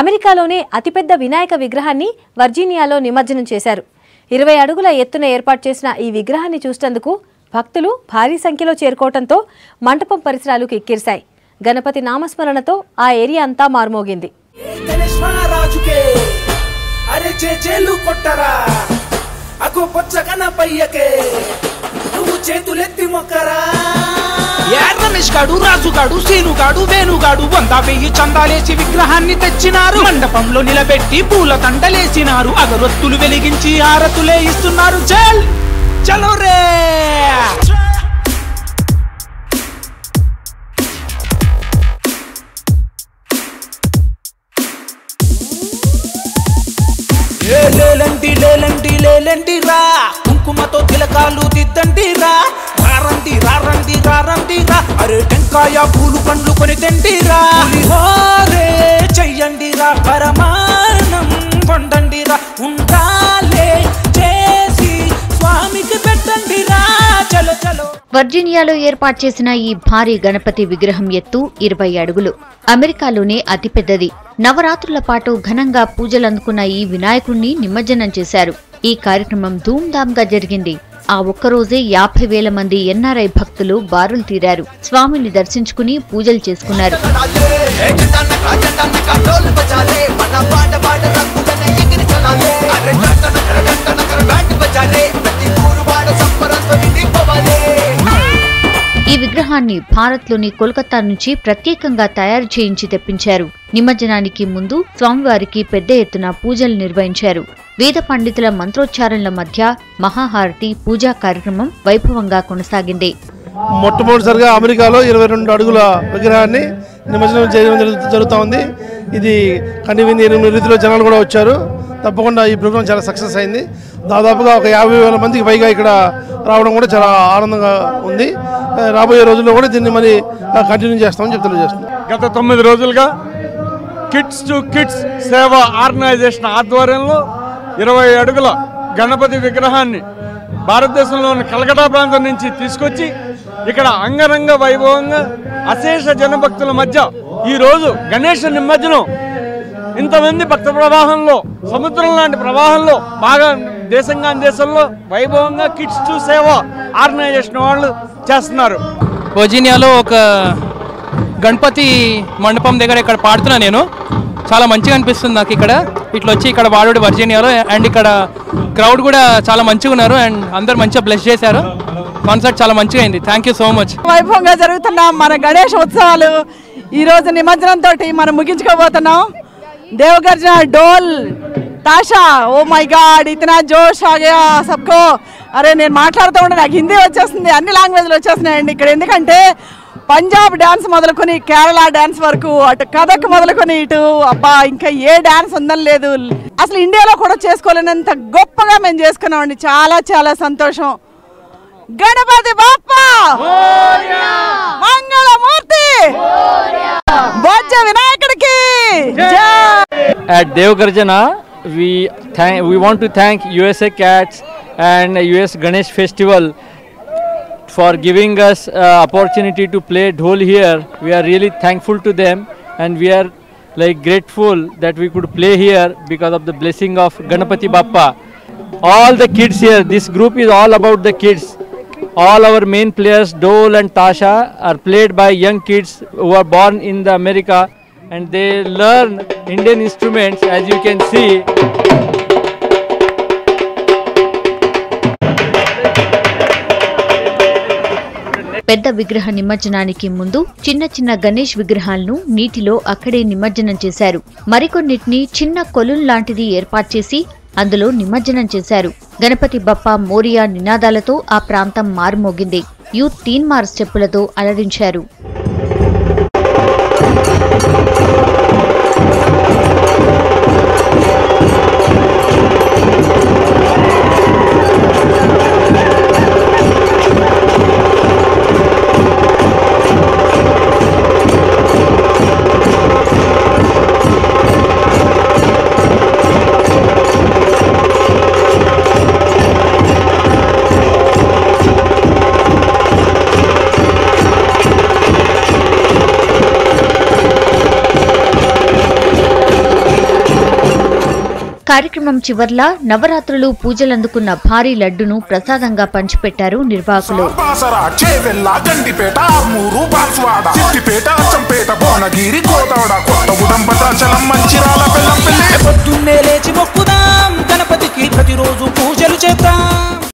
అమెరికాలోని అతిపెద్ద వినాయక విగ్రహాన్ని వర్జీనియాలో నిమజ్జనం చేశారు. 20 అడుగుల ఎత్తున ఏర్పాటు చేసిన ఈ విగ్రహాన్ని చూసేందుకు భక్తులు భారీ సంఖ్యలో చేరుకోవడంతో మంటపం పరిసరాలు కిక్కిరిశాయి. గణపతి నామస్మరణతో ఆ ఏరియా అంతా మార్మోగింది. రమేష్గాడు రాజుగాడు సీనుగాడు వేణుగాడు 100,000 చందాలేసి విగ్రహాన్ని తెచ్చినారు. మండపంలో నిలబెట్టి పూల తండలేసినారు. అగరొత్తులు వెలిగించి హారతులే ఇస్తున్నారు. జల్ చలో రే లేలంటి లేలంటి లేలంటి రా, కుంకుమతో తిలకాలు దిద్దండి రా, రారండి రారండి రారండి రా, అరే టెంకాయ పూలు పండ్లు కొని తిండి రా, హారే చెయ్యండి రా, పరమానం పొందండి రా, ఉంటాలే చేసి స్వామికి పెట్టండి రా, చలో చలో. వర్జీనియాలో ఏర్పాటు చేసిన ఈ భారీ గణపతి విగ్రహం ఎత్తు 20 అడుగులు. అమెరికాలోనే అతిపెద్దది. నవరాత్రుల పాటు ఘనంగా పూజలందుకున్న ఈ వినాయకుణ్ణి నిమజ్జనం చేశారు. ఈ కార్యక్రమం ధూమ్ధామ్గా జరిగింది. ఆ ఒక్కరోజే 50,000 మంది ఎన్ఆర్ఐ భక్తులు బారులు తీరారు. స్వామిని దర్శించుకుని పూజలు చేసుకున్నారు. ఈ విగ్రహాన్ని భారత్లోని కోల్కతా నుంచి ప్రత్యేకంగా తయారు చేయించి తెప్పించారు. నిమజ్జనానికి ముందు స్వామివారికి పెద్ద ఎత్తున పూజలు నిర్వహించారు. వేద పండితుల మంత్రోచ్చారణల మధ్య మహాహారతి పూజా కార్యక్రమం వైభవంగా కొనసాగింది. మొట్టమొదటిసారిగా అమెరికాలో 22 అడుగుల విగ్రహాన్ని నిమజ్జనం చేయడం జరుగుతూ ఉంది. ఇది కనివింది రీతిలో జనాలు కూడా వచ్చారు. తప్పకుండా ఈ ప్రోగ్రాం చాలా సక్సెస్ అయింది. దాదాపుగా ఒక 50,000 మందికి పైగా ఇక్కడ రావడం కూడా చాలా ఆనందంగా ఉంది. రాబోయే రోజుల్లో కూడా దీన్ని మరి కంటిన్యూ చేస్తామని చెప్తూ చేస్తున్నాం. గత 9 రోజులుగా కిడ్స్ టు కిడ్స్ సేవా ఆర్గనైజేషన్ ఆధ్వర్యంలో 20 అడుగుల గణపతి విగ్రహాన్ని భారతదేశంలోని కలకటా ప్రాంతం నుంచి తీసుకొచ్చి ఇక్కడ అంగరంగ వైభవంగా అశేష జనభక్తుల మధ్య ఈరోజు గణేష్ నిమజ్జనం ఇంతమంది భక్త ప్రవాహంలో, సముద్రం లాంటి ప్రవాహంలో బాగా దేశంగా దేశంలో వైభవంగా కిడ్స్ టు సేవా ఆర్గనైజేషన్ వాళ్ళు చేస్తున్నారు. వర్జీనియాలో ఒక గణపతి మండపం దగ్గర ఇక్కడ పాడుతున్నా నేను. చాలా మంచిగా అనిపిస్తుంది నాకు ఇక్కడ. ఇట్లా వచ్చి ఇక్కడ వాడు వర్జీనియాలో అండ్ ఇక్కడ క్రౌడ్ కూడా చాలా మంచిగా ఉన్నారు అండ్ అందరు మంచిగా బ్లెస్ చేశారు. కాన్సర్ట్ చాలా మంచిగా అయింది. Thank you so much. వైభవంగా జరుగుతున్నాం మన గణేష్ ఉత్సవాలు. ఈరోజు నిమజ్జనంతో మనం ముగించుకోబోతున్నాం. देवगर्जना डोल ताशा ओ माय गॉड इतना जोश आ गया सबको. अरे నేను మాట్లాడుతూ ఉంటాను, నాకు హిందీ వచ్చేస్తుంది, అన్ని లాంగ్వేజ్లు వచ్చేస్తున్నాయండి ఇక్కడ. ఎందుకంటే పంజాబ్ డ్యాన్స్ మొదలుకొని కేరళ డ్యాన్స్ వరకు, అటు కథక్ మొదలుకొని ఇటు అబ్బా ఇంకా ఏ డ్యాన్స్ ఉందని లేదు. అసలు ఇండియాలో కూడా చేసుకోలేనంత గొప్పగా మేము చేసుకున్నామండి. చాలా చాలా సంతోషం. గణపతి బాప్పా మంగళమూర్తి బొజ్జ వినాయకుడికి జై. At Devgarjana, we want to thank USA Cats and US Ganesh Festival for giving us opportunity to play dhol here. We are really thankful to them and we are like grateful that we could play here because of the blessing of Ganapati Bappa. All the kids here, this group is all about the kids. All our main players, dhol and tasha, are played by young kids who are born in the America. And they learn Indian instruments, as you can see. పెద్ద విగ్రహ నిమజ్జనానికి ముందు చిన్న చిన్న గణేష్ విగ్రహాలను నీటిలో అక్కడే నిమజ్జనం చేశారు. మరికొన్నిటిని చిన్న కొలున్ లాంటిది ఏర్పాటు చేసి అందులో నిమజ్జనం చేశారు. గణపతి బప్ప మోరియా నినాదాలతో ఆ ప్రాంతం మారుమోగింది. యూత్ టీన్ మార్చ్ చెప్పులతో అలరించారు. కార్యక్రమం చివర్ల నవరాత్రులు పూజలందుకున్న భారీ లడ్డును ప్రసాదంగా పంచిపెట్టారు నిర్వాహకులు. పొద్దున్నే లేచి మొక్కుదా